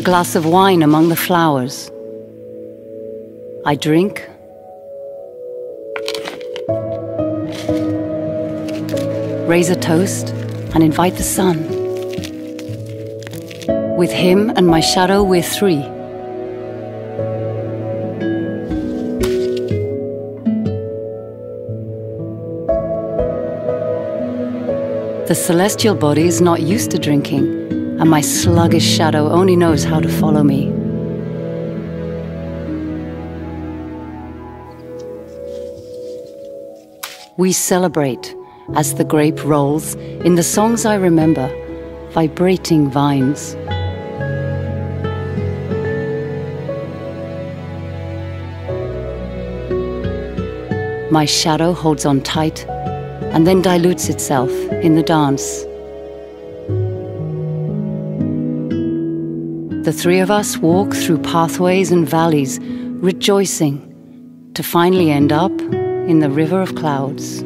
a glass of wine among the flowers. I drink. Raise a toast and invite the sun. With him and my shadow, we're three. The celestial body is not used to drinking, and my sluggish shadow only knows how to follow me. We celebrate as the grape rolls in the songs I remember, vibrating vines. My shadow holds on tight and then dilutes itself in the dance. The three of us walk through pathways and valleys, rejoicing, to finally end up in the river of clouds.